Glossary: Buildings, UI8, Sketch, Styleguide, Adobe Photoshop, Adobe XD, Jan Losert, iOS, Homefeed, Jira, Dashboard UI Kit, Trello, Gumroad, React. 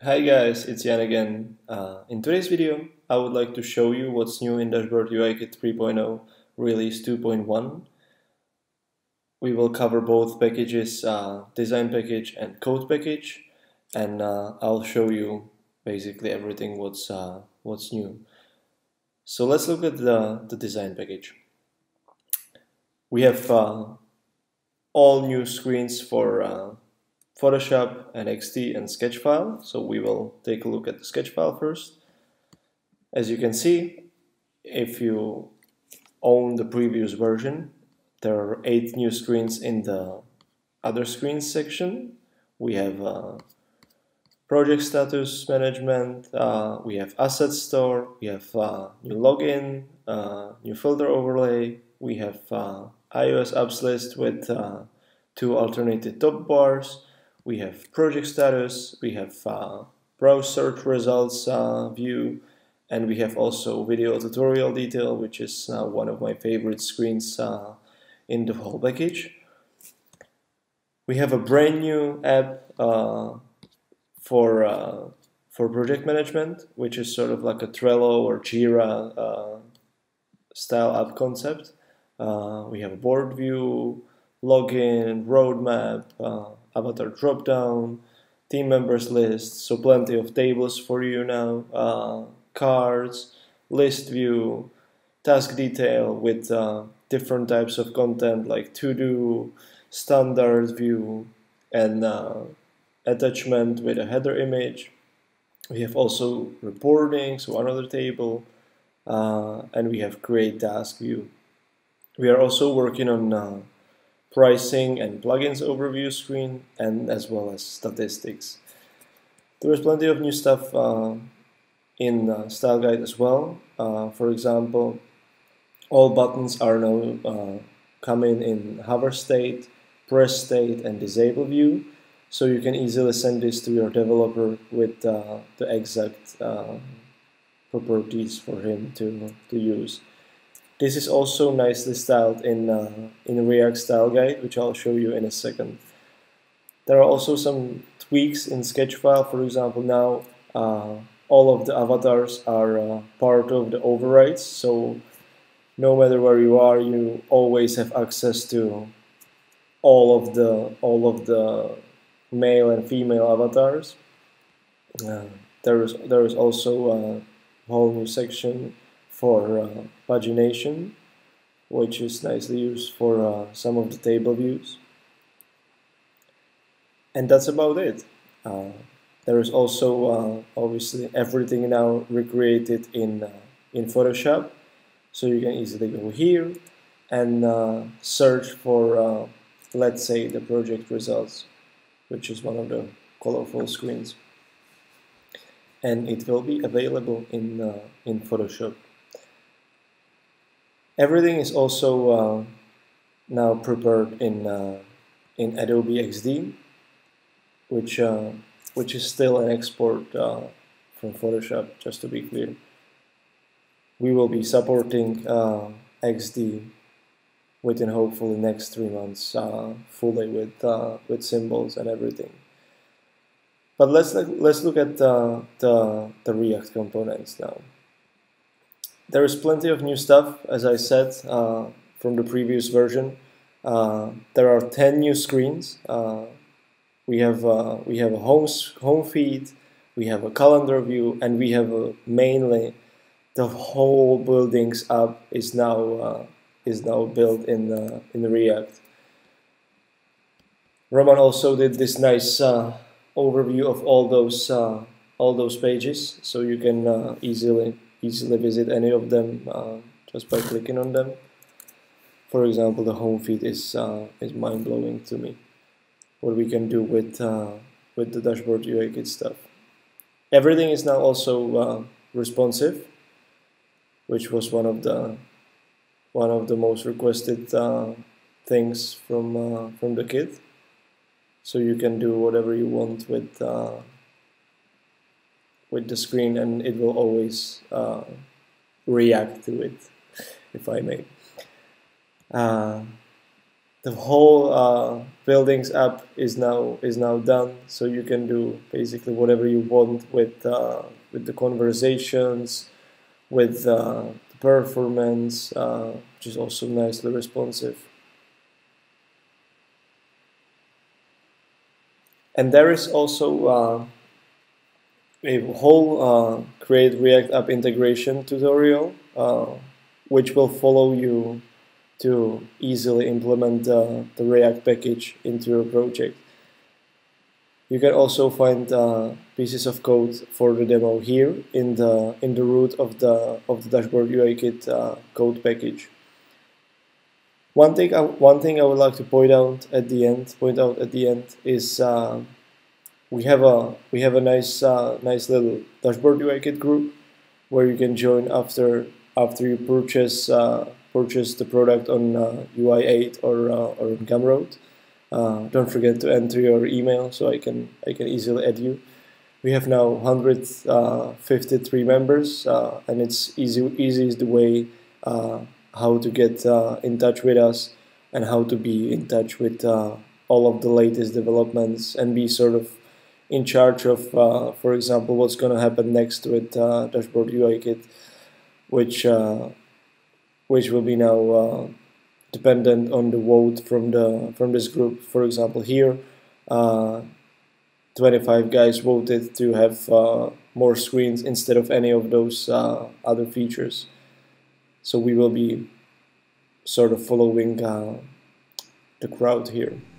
Hi guys, it's Jan again. In today's video, I would like to show you what's new in Dashboard UI Kit 3.0 release 2.1. We will cover both packages, design package and code package, and I'll show you basically everything what's new. So let's look at the design package. We have all new screens for Photoshop and XD and Sketch file. So we will take a look at the Sketch file first. As you can see, if you own the previous version, there are 8 new screens in the other screens section. We have project status management, we have asset store, we have new login, new filter overlay, we have iOS apps list with 2 alternative top bars. We have project status, we have browse search results view, and we have also video tutorial detail, which is one of my favorite screens in the whole package. We have a brand new app for project management, which is sort of like a Trello or Jira style app concept. We have a board view, login, roadmap, avatar dropdown, team members list, so plenty of tables for you now, cards, list view, task detail with different types of content like to-do, standard view, and attachment with a header image. We have also reporting, so another table, and we have create task view. We are also working on pricing and plugins overview screen, and as well as statistics. There is plenty of new stuff in style guide as well. For example, all buttons are now coming in hover state, press state, and disable view, so you can easily send this to your developer with the exact properties for him to use. This is also nicely styled in React style guide, which I'll show you in a second. There are also some tweaks in Sketch file. For example, now all of the avatars are part of the overrides, so no matter where you are, you always have access to all of the male and female avatars. There is also a whole new section for pagination, which is nicely used for some of the table views. And that's about it. There is also obviously everything now recreated in Photoshop, so you can easily go here and search for, let's say, the project results, which is one of the colorful screens. And it will be available in Photoshop. Everything is also now prepared in Adobe XD, which is still an export from Photoshop. Just to be clear, we will be supporting XD within hopefully next 3 months fully with symbols and everything. But let's look at the React components now. There is plenty of new stuff, as I said, from the previous version. There are 10 new screens. We have a home feed, we have a calendar view, and we have mainly the whole buildings app is now built in React. Roman also did this nice overview of all those pages, so you can easily visit any of them just by clicking on them. For example, the home feed is mind-blowing to me, what we can do with the Dashboard UI Kit stuff. Everything is now also responsive, which was one of the most requested things from the kit. So you can do whatever you want with the screen, and it will always react to it, if I may. the whole buildings app is now done, so you can do basically whatever you want with the conversations, with the performance, which is also nicely responsive. And there is also a whole Create React App Integration tutorial, which will follow you to easily implement the React package into your project. You can also find pieces of code for the demo here in the root of the Dashboard UI Kit code package. One thing I would like to point out at the end is we have a nice little Dashboard UI Kit group where you can join after you purchase the product on UI8 or Gumroad. Don't forget to enter your email so I can easily add you. We have now 153 members, and it's easy is the way how to get in touch with us and how to be in touch with all of the latest developments and be sort of in charge of, for example, what's going to happen next with Dashboard UI Kit, which will be now dependent on the vote from this group. For example, here 25 guys voted to have more screens instead of any of those other features. So we will be sort of following the crowd here.